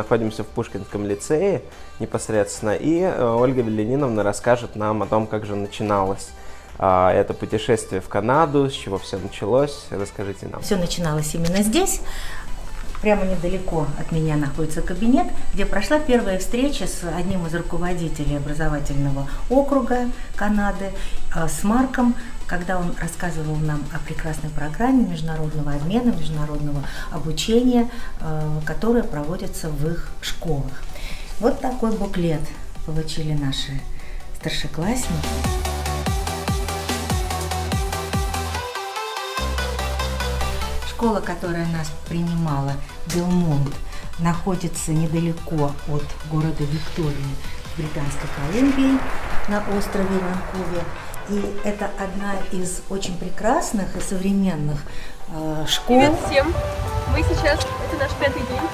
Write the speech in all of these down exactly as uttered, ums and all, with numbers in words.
находимся в Пушкинском лицее непосредственно, и Ольга Вилениновна расскажет нам о том, как же начиналось это путешествие в Канаду, с чего все началось. Расскажите нам. Все начиналось именно здесь. Прямо недалеко от меня находится кабинет, где прошла первая встреча с одним из руководителей образовательного округа Канады, с Марком, когда он рассказывал нам о прекрасной программе международного обмена, международного обучения, которое проводится в их школах. Вот такой буклет получили наши старшеклассники. Школа, которая нас принимала, Билмонт, находится недалеко от города Виктории, в Британской Колумбии, на острове Ванкуве. И это одна из очень прекрасных и современных э, школ. Привет всем! Мы сейчас, это наш пятый день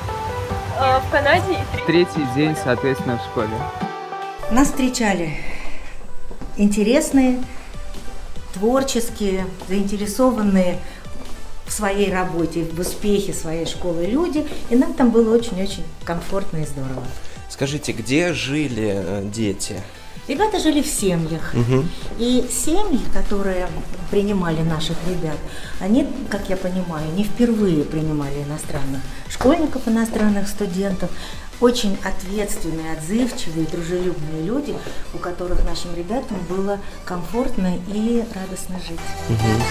э, в Канаде. Третий день, соответственно, в школе. Нас встречали интересные, творческие, заинтересованные в своей работе, в успехе своей школы люди, и нам там было очень-очень комфортно и здорово. Скажите, где жили дети? Ребята жили в семьях, угу. И семьи, которые принимали наших ребят, они, как я понимаю, не впервые принимали иностранных школьников, иностранных студентов, очень ответственные, отзывчивые, дружелюбные люди, у которых нашим ребятам было комфортно и радостно жить. Угу.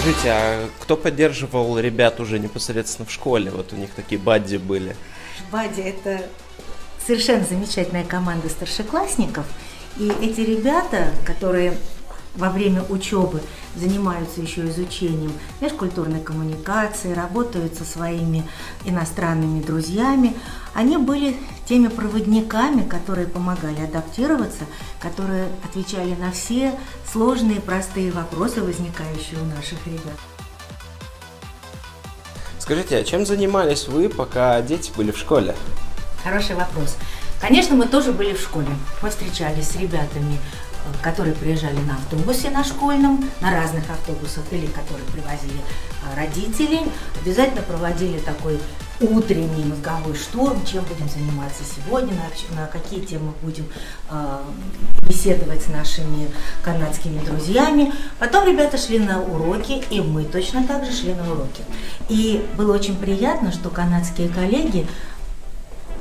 Скажите, а кто поддерживал ребят уже непосредственно в школе? Вот у них такие бадди были. Бадди – это совершенно замечательная команда старшеклассников. И эти ребята, которые во время учебы занимаются еще изучением межкультурной коммуникации, работают со своими иностранными друзьями, они были теми проводниками, которые помогали адаптироваться, которые отвечали на все сложные, простые вопросы, возникающие у наших ребят. Скажите, а чем занимались вы, пока дети были в школе? Хороший вопрос. Конечно, мы тоже были в школе. Мы встречались с ребятами, которые приезжали на автобусе, на школьном, на разных автобусах, или которые привозили родители. Обязательно проводили такой утренний мозговой штурм, чем будем заниматься сегодня, на, на какие темы будем э, беседовать с нашими канадскими друзьями. Потом ребята шли на уроки, и мы точно так же шли на уроки. И было очень приятно, что канадские коллеги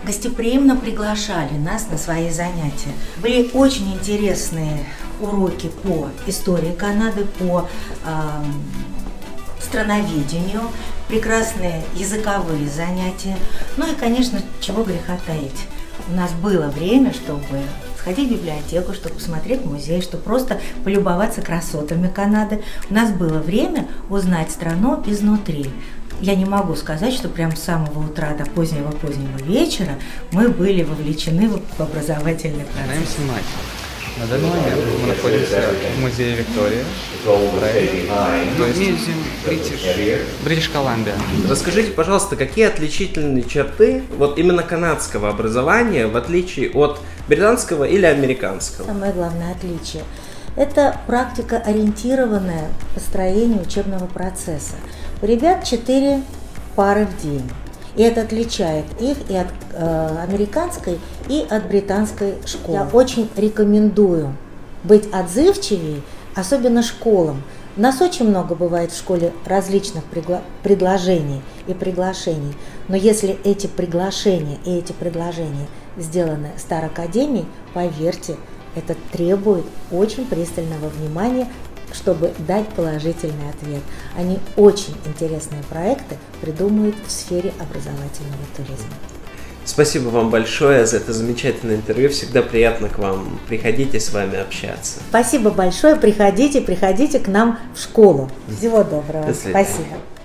гостеприимно приглашали нас на свои занятия. Были очень интересные уроки по истории Канады, по э, страноведению, прекрасные языковые занятия. Ну и, конечно, чего греха таить. У нас было время, чтобы сходить в библиотеку, чтобы посмотреть музей, чтобы просто полюбоваться красотами Канады. У нас было время узнать страну изнутри. Я не могу сказать, что прям с самого утра до позднего-позднего вечера мы были вовлечены в образовательный процесс. На данный момент мы находимся в музее Виктории, Бритиш Колумбия. Расскажите, пожалуйста, какие отличительные черты вот именно канадского образования в отличие от британского или американского? Самое главное отличие – это практика, ориентированная построение учебного процесса. У ребят четыре пары в день, и это отличает их и от э, американской, и от британской школы. Я очень рекомендую быть отзывчивее, особенно школам. У нас очень много бывает в школе различных предложений и приглашений, но если эти приглашения и эти предложения сделаны Стар Академией, поверьте, это требует очень пристального внимания, чтобы дать положительный ответ. Они очень интересные проекты придумают в сфере образовательного туризма. Спасибо вам большое за это замечательное интервью. Всегда приятно к вам. Приходите, с вами общаться. Спасибо большое. Приходите, приходите к нам в школу. Всего доброго. До свидания. Спасибо.